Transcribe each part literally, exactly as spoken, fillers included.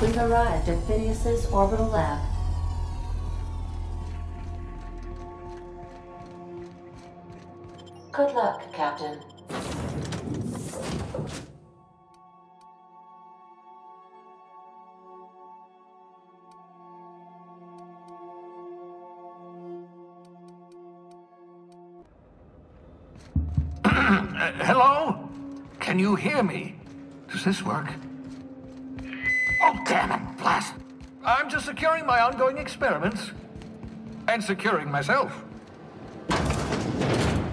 We've arrived at Phineas's orbital lab. Good luck, Captain. uh, hello? Can you hear me? Does this work? Oh, damn it, blast! I'm just securing my ongoing experiments. And securing myself.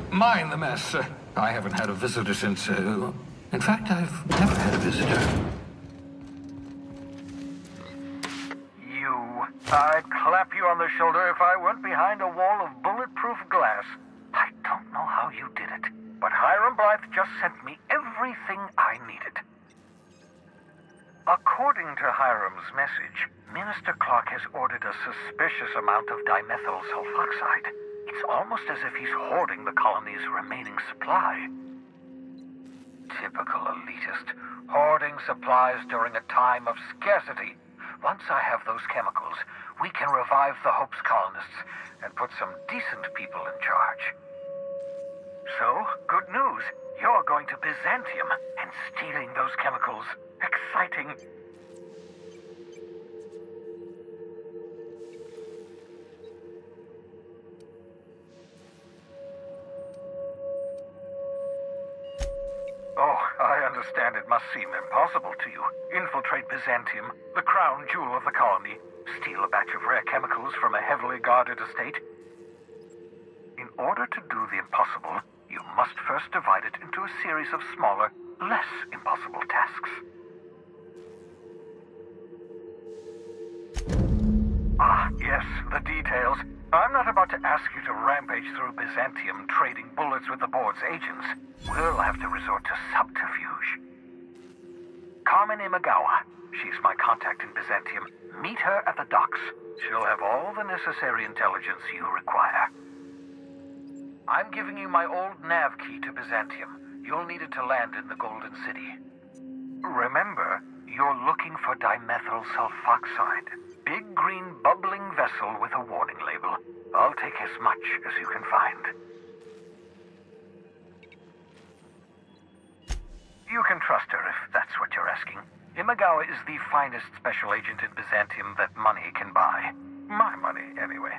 Mind the mess. Uh, I haven't had a visitor since... Uh, in fact, I've never had a visitor. You. I'd clap you on the shoulder if I weren't behind a wall of bulletproof glass. I don't know how you did it, but Hiram Blythe just sent me everything I needed. According to Hiram's message, Minister Clark has ordered a suspicious amount of dimethyl sulfoxide. It's almost as if he's hoarding the colony's remaining supply. Typical elitist, hoarding supplies during a time of scarcity. Once I have those chemicals, we can revive the Hope's colonists and put some decent people in charge. So, good news. You're going to Byzantium and stealing those chemicals. Exciting. Oh, I understand it must seem impossible to you. Infiltrate Byzantium, the crown jewel of the colony. Steal a batch of rare chemicals from a heavily guarded estate. In order to do the impossible, you must first divide it into a series of smaller, less impossible tasks. Ah, yes, the details. I'm not about to ask you to rampage through Byzantium trading bullets with the board's agents. We'll have to resort to subterfuge. Carmen Magawa. She's my contact in Byzantium. Meet her at the docks. She'll have all the necessary intelligence you require. I'm giving you my old nav key to Byzantium. You'll need it to land in the Golden City. Remember, you're looking for dimethyl sulfoxide. Big green bubbling vessel with a warning label. I'll take as much as you can find. You can trust her if that's what you're asking. Imagawa is the finest special agent in Byzantium that money can buy. My money, anyway.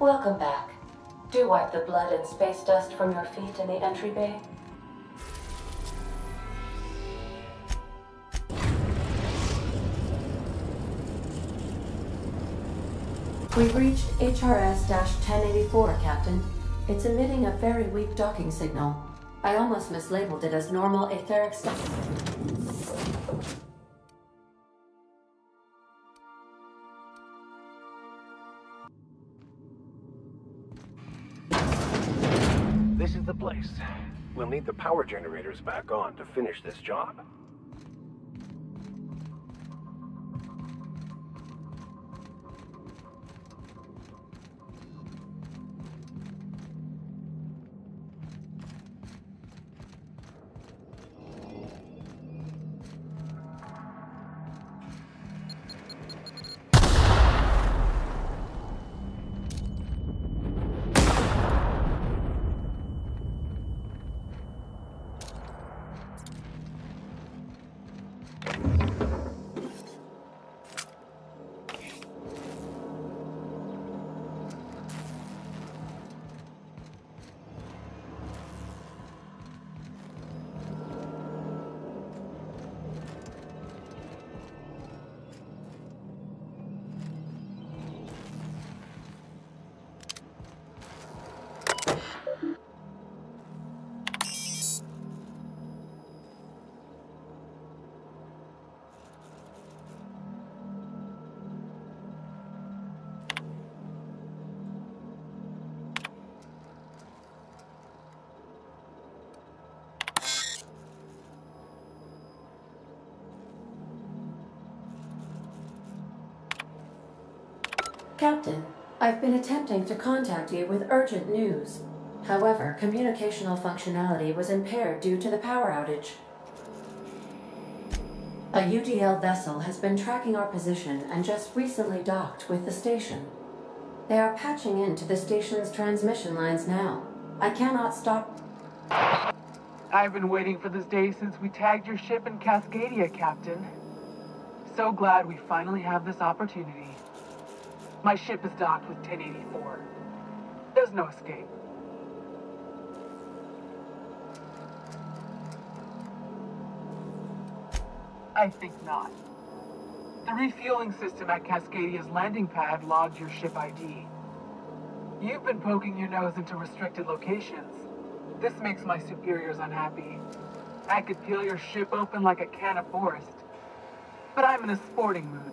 Welcome back. Do wipe the blood and space dust from your feet in the entry bay. We've reached H R S ten eighty-four, Captain. It's emitting a very weak docking signal. I almost mislabeled it as normal etheric stuff. This is the place. We'll need the power generators back on to finish this job. Captain, I've been attempting to contact you with urgent news. However, communicational functionality was impaired due to the power outage. A U D L vessel has been tracking our position and just recently docked with the station. They are patching into the station's transmission lines now. I cannot stop... I've been waiting for this day since we tagged your ship in Cascadia, Captain. So glad we finally have this opportunity. My ship is docked with ten eighty-four. There's no escape. I think not. The refueling system at Cascadia's landing pad logged your ship I D. You've been poking your nose into restricted locations. This makes my superiors unhappy. I could peel your ship open like a can of forest. But I'm in a sporting mood.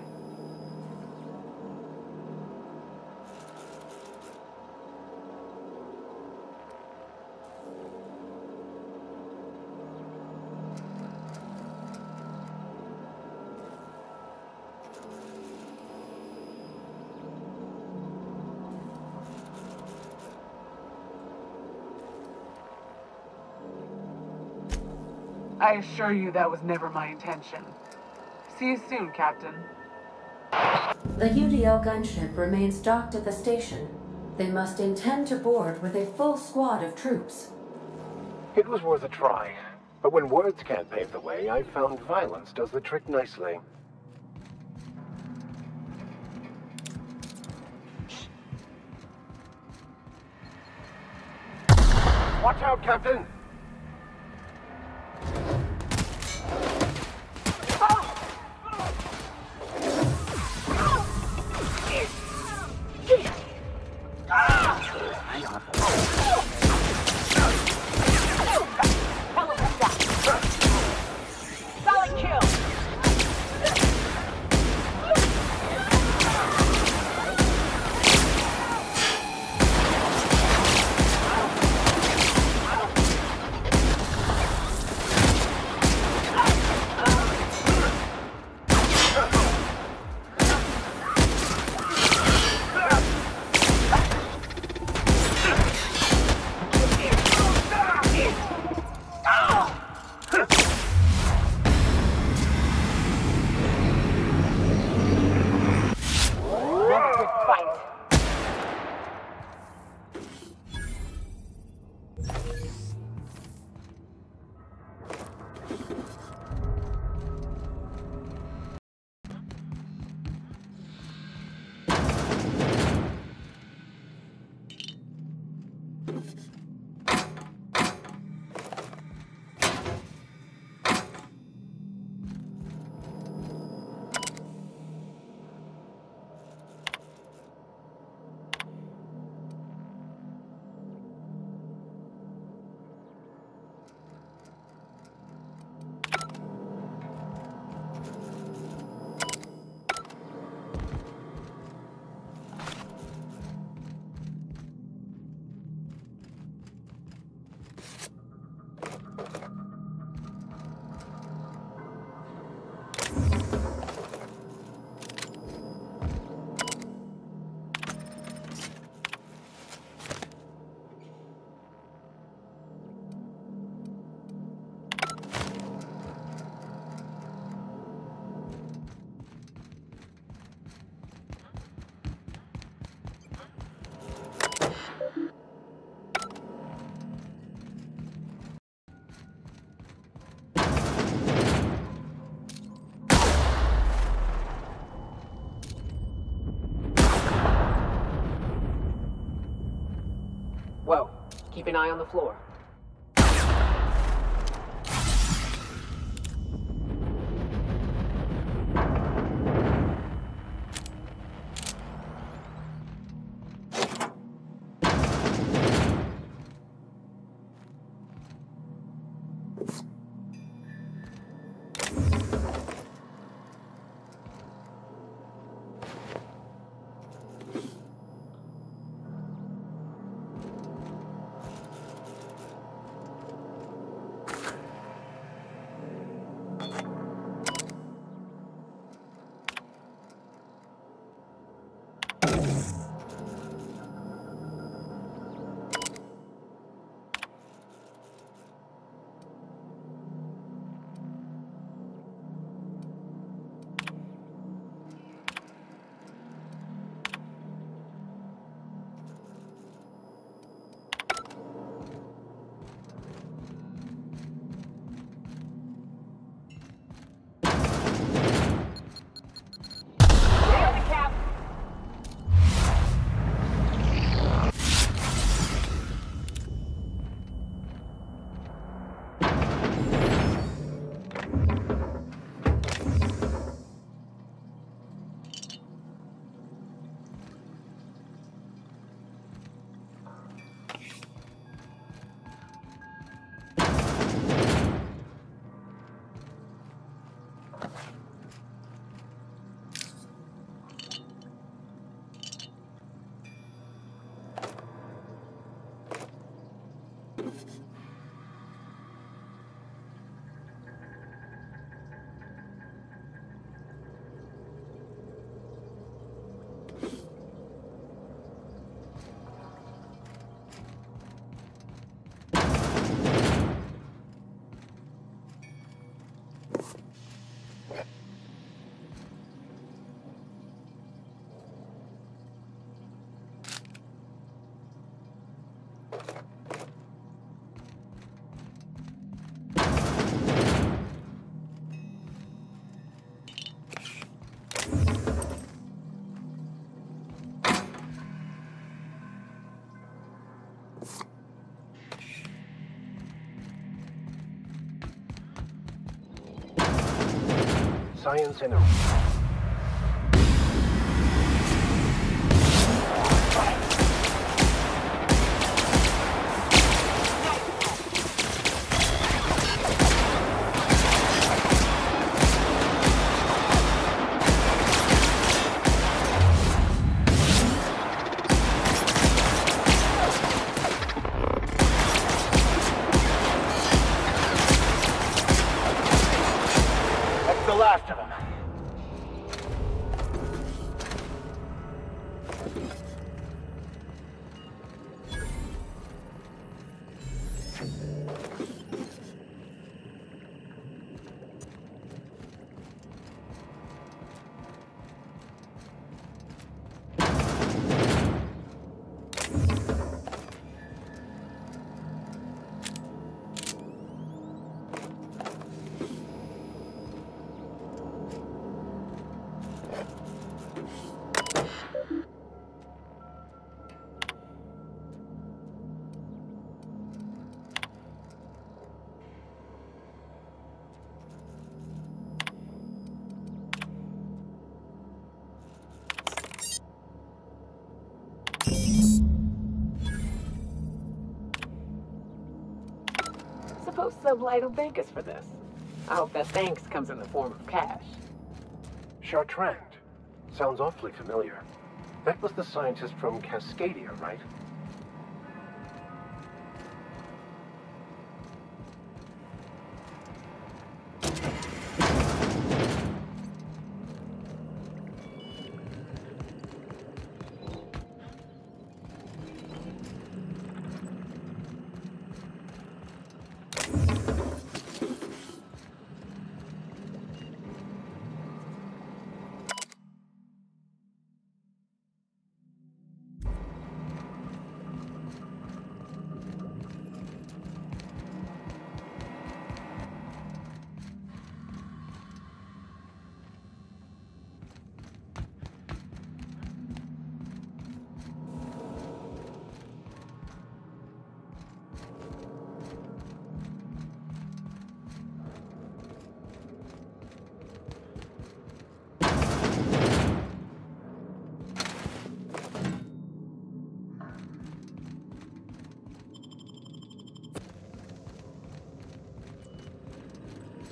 I assure you that was never my intention. See you soon, Captain. The U D L gunship remains docked at the station. They must intend to board with a full squad of troops. It was worth a try, but when words can't pave the way, I found violence does the trick nicely. Watch out, Captain! Keep an eye on the floor. Science and Arts. Sublight will thank us for this. I hope that thanks comes in the form of cash. Chartrand. Sounds awfully familiar. That was the scientist from Cascadia, right?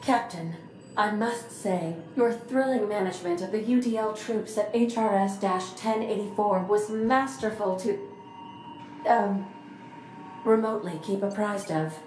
Captain, I must say, your thrilling management of the U D L troops at H R S ten eighty-four was masterful to, um, remotely keep apprised of.